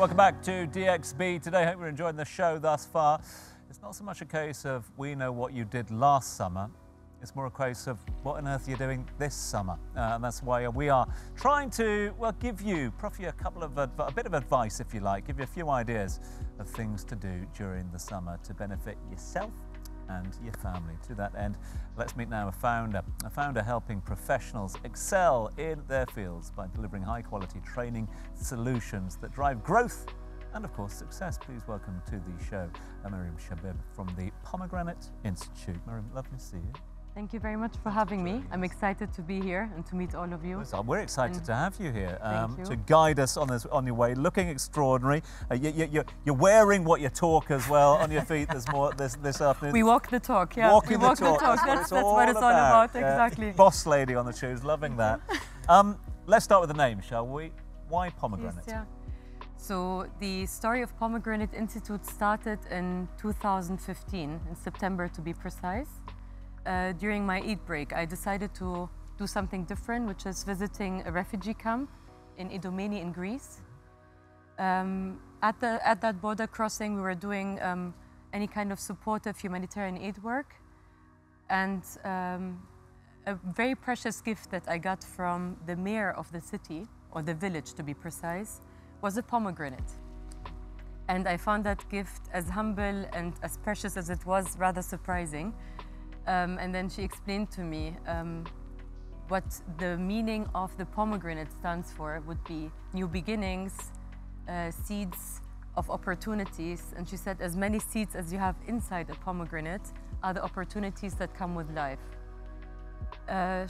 welcome back to DXB Today. Hope you're enjoying the show thus far. It's not so much a case of we know what you did last summer. It's more a case of what on earth you're doing this summer. And that's why we are trying to, well, proffer you a couple of, a bit of advice if you like, give you a few ideas of things to do during the summer to benefit yourself and your family. To that end, let's meet now a founder helping professionals excel in their fields by delivering high quality training solutions that drive growth and of course success. Please welcome to the show, Mariam Shibib from the Pomegranate Institute. Mariam, lovely to see you. Thank you very much for having me. I'm excited to be here and to meet all of you. We're excited to have you here to guide us on this, on your way. Looking extraordinary. You're wearing what you talk as well on your feet. There's more this afternoon. We walk the talk. Yeah, we walk the talk. That's what it's all about. Exactly. Boss lady on the shoes, loving that. Let's start with the name, shall we? Why pomegranate? Yes, yeah. So the story of Pomegranate Institute started in 2015, in September to be precise. During my Eid break, I decided to do something different, which is visiting a refugee camp in Idomeni in Greece. At that border crossing, we were doing any kind of supportive humanitarian aid work. And a very precious gift that I got from the mayor of the city, or the village to be precise, was a pomegranate. And I found that gift, as humble and as precious as it was, rather surprising. And then she explained to me what the meaning of the pomegranate stands for. It would be new beginnings, seeds of opportunities. And she said, as many seeds as you have inside a pomegranate are the opportunities that come with life.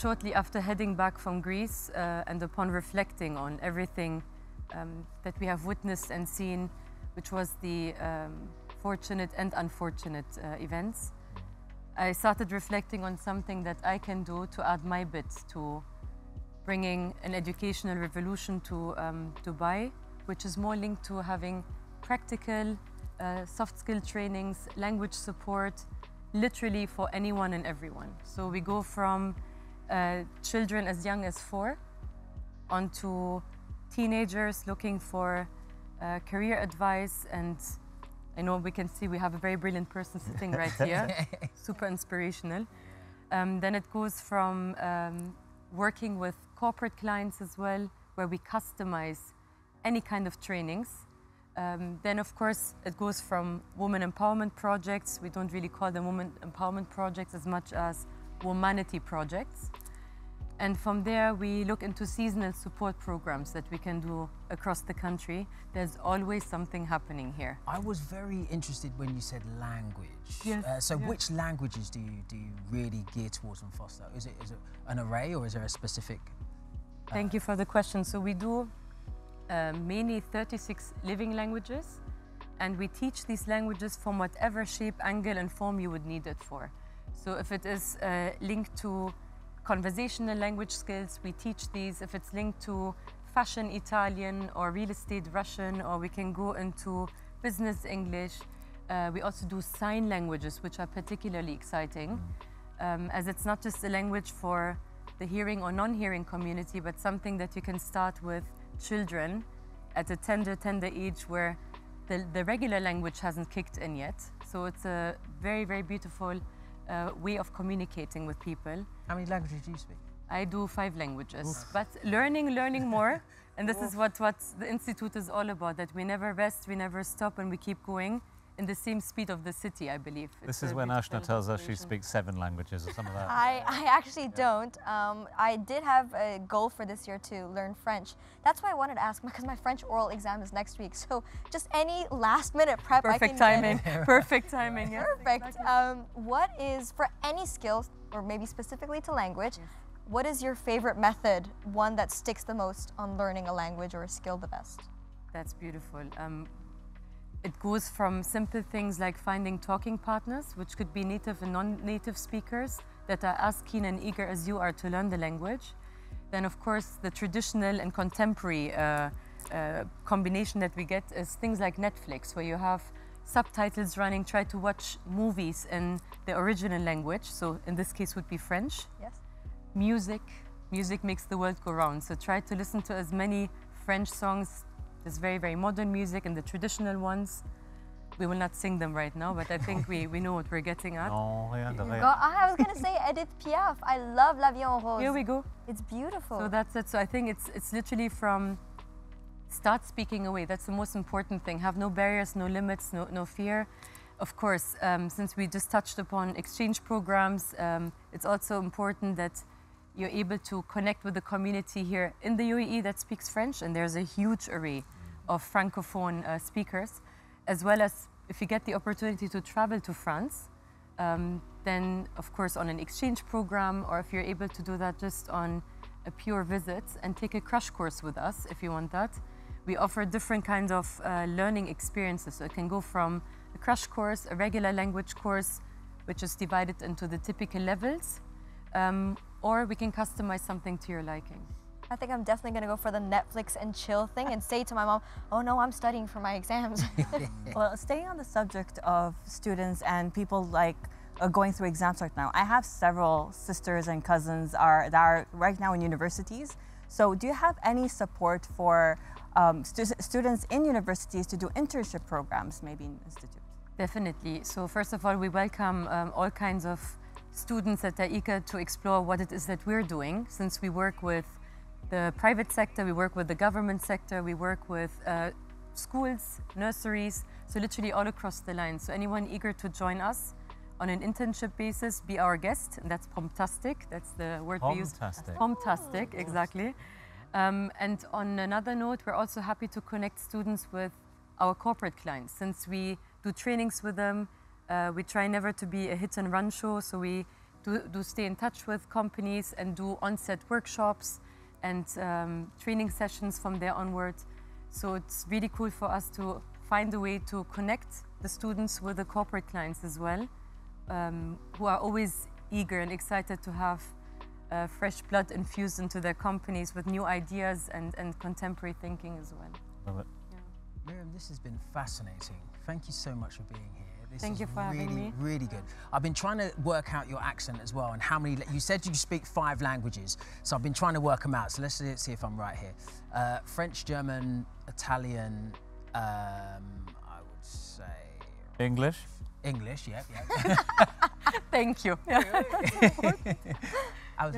Shortly after heading back from Greece and upon reflecting on everything that we have witnessed and seen, which was the fortunate and unfortunate events, I started reflecting on something that I can do to add my bit to bringing an educational revolution to Dubai, which is more linked to having practical, soft skill trainings, language support, literally for anyone and everyone. So we go from children as young as 4 onto teenagers looking for career advice. And I know we can see we have a very brilliant person sitting right here, super inspirational. Then it goes from working with corporate clients as well, where we customize any kind of trainings. Then of course, it goes from women empowerment projects. We don't really call them women empowerment projects as much as womanity projects. And from there, we look into seasonal support programs that we can do across the country. There's always something happening here. I was very interested when you said language. Yes, so which languages do you really gear towards and foster? Is it an array, or is there a specific? Thank you for the question. So we do mainly 36 living languages, and we teach these languages from whatever shape, angle, and form you would need it for. So if it is linked to conversational language skills, we teach these. If it's linked to fashion Italian, or real estate Russian, or we can go into business English. We also do sign languages, which are particularly exciting, as it's not just a language for the hearing or non-hearing community, but something that you can start with children at a tender age where the regular language hasn't kicked in yet. So it's a very, very beautiful way of communicating with people. How many languages do you speak? I do 5 languages, but learning more. And this is what the Institute is all about, that we never rest, we never stop, and we keep going in the same speed of the city, I believe. This is when Ashna tells us she speaks 7 languages or some of that. I actually don't. I did have a goal for this year to learn French. That's why I wanted to ask, because my French oral exam is next week. So just any last minute prep Perfect timing. Exactly. What is, for any skill, or maybe specifically to language, what is your favorite method, one that sticks the most on learning a language or a skill the best? That's beautiful. It goes from simple things like finding talking partners, which could be native and non-native speakers that are as keen and eager as you are to learn the language. Then of course, the traditional and contemporary combination that we get is things like Netflix, where you have subtitles running, try to watch movies in the original language. So in this case would be French. Yes. Music makes the world go round. So try to listen to as many French songs There's very, very modern music and the traditional ones. We will not sing them right now, but I think we know what we're getting at. No, I was going to say Edith Piaf. I love La Vie en Rose. Here we go. It's beautiful. So that's it. So I think it's literally from start speaking away. That's the most important thing. Have no barriers, no limits, no fear. Of course, since we just touched upon exchange programs, it's also important that you're able to connect with the community here in the UAE that speaks French, and there's a huge array of Francophone speakers, as well as if you get the opportunity to travel to France, then of course on an exchange program, or if you're able to do that just on a pure visit and take a crash course with us if you want that. We offer different kinds of learning experiences, so it can go from a crash course, a regular language course, which is divided into the typical levels, or we can customize something to your liking. I think I'm definitely gonna go for the Netflix and chill thing and say to my mom, oh no, I'm studying for my exams. Well, staying on the subject of students and people like going through exams right now, I have several sisters and cousins that are right now in universities. So do you have any support for students in universities to do internship programs, maybe in institutes? Definitely. So first of all, we welcome all kinds of students at TAIKA to explore what it is that we're doing. Since we work with the private sector, we work with the government sector, we work with schools, nurseries, so literally all across the line. So anyone eager to join us on an internship basis, be our guest, and that's pomtastic, that's the word we use. Pomtastic, exactly. And on another note, we're also happy to connect students with our corporate clients. Since we do trainings with them, we try never to be a hit and run show, so we do stay in touch with companies and do on-set workshops and training sessions from there onwards. So it's really cool for us to find a way to connect the students with the corporate clients as well, who are always eager and excited to have fresh blood infused into their companies with new ideas and contemporary thinking as well. Love it. Yeah. Mariam, this has been fascinating. Thank you so much for being here. Thank you for having me. Really good. I've been trying to work out your accent as well, and how many. You said you speak 5 languages, so I've been trying to work them out. So let's see if I'm right here. French, German, Italian. I would say English. English, yeah. Yeah. Thank you. I was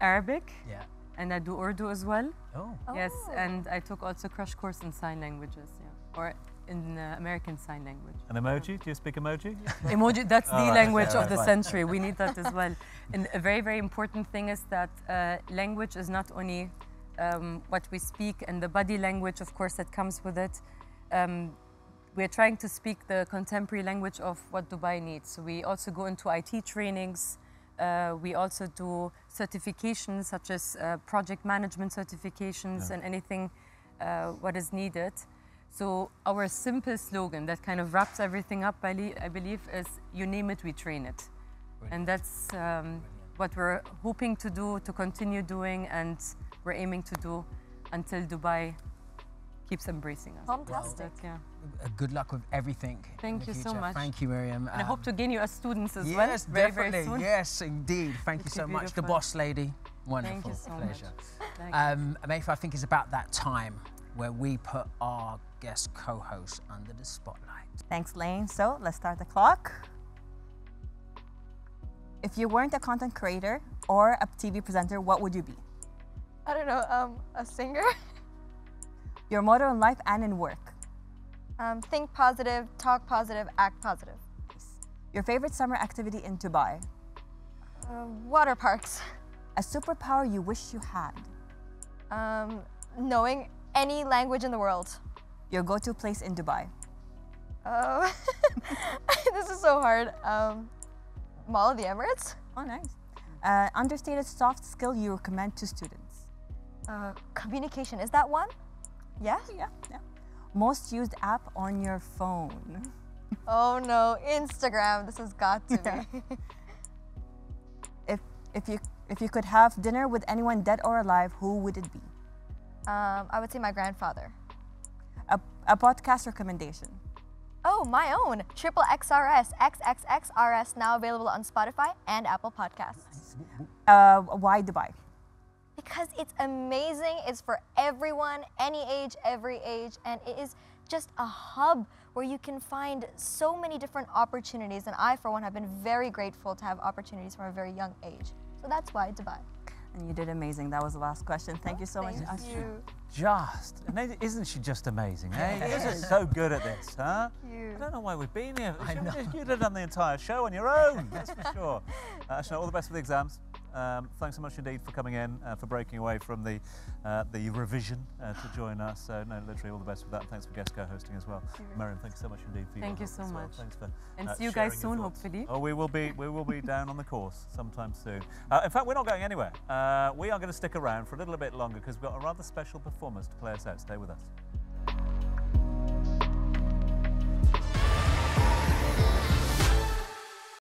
Arabic. Yeah. And I do Urdu as well. Oh. Yes, and I took also crash course in sign languages. Yeah. Or in American Sign Language. An emoji? Do you speak emoji? Emoji, that's the language of the century. We need that as well. And a very, very important thing is that language is not only what we speak and the body language, of course, that comes with it. We're trying to speak the contemporary language of what Dubai needs. So we also go into IT trainings. We also do certifications such as project management certifications and anything what is needed. So our simple slogan that kind of wraps everything up, I believe, is you name it, we train it. Brilliant. And that's what we're hoping to do, to continue doing, and we're aiming to do until Dubai keeps embracing us. Fantastic. Well, yeah. Good luck with everything. Thank you so much. Thank you, Mariam. And I hope to gain you as students as well. Yes, definitely. Very soon. Yes, indeed. Thank you so much. The boss lady. Wonderful. Thank you so much. Pleasure. Mayfa, I think it's about that time where we put our guest co-host under the spotlight. Thanks, Lane. So let's start the clock. If you weren't a content creator or a TV presenter, what would you be? I don't know, a singer? Your motto in life and in work? Think positive, talk positive, act positive. Your favorite summer activity in Dubai? Water parks. A superpower you wish you had? Knowing any language in the world. Your go-to place in Dubai? This is so hard. Mall of the Emirates. Oh, nice. Understated soft skill you recommend to students? Communication, is that one? Yeah? Yeah, yeah. Most used app on your phone? Oh no, Instagram, this has got to be. If you could have dinner with anyone dead or alive, who would it be? I would say my grandfather. A podcast recommendation? Oh, my own. Triple XRS, XXXRS, now available on Spotify and Apple Podcasts. Why Dubai? because it's amazing. It's for everyone, any age, every age, and it is just a hub where you can find so many different opportunities, and I, for one, have been very grateful to have opportunities from a very young age. So that's why Dubai. And you did amazing. That was the last question. Thank you so much. Isn't she just amazing? Eh? You're just so good at this, huh? I don't know why we've been here. You'd have done the entire show on your own, that's for sure. Ashna, all the best for the exams. Thanks so much indeed for coming in, for breaking away from the revision to join us. So, no, literally all the best with that. Thanks for guest co-hosting as well. Mariam, thanks so much indeed for your help. Thank you so much. Thanks for, and see you guys soon, hopefully. Oh, we will be down on the course sometime soon. In fact, we're not going anywhere. We are going to stick around for a little bit longer because we've got a rather special performance to play us out. Stay with us.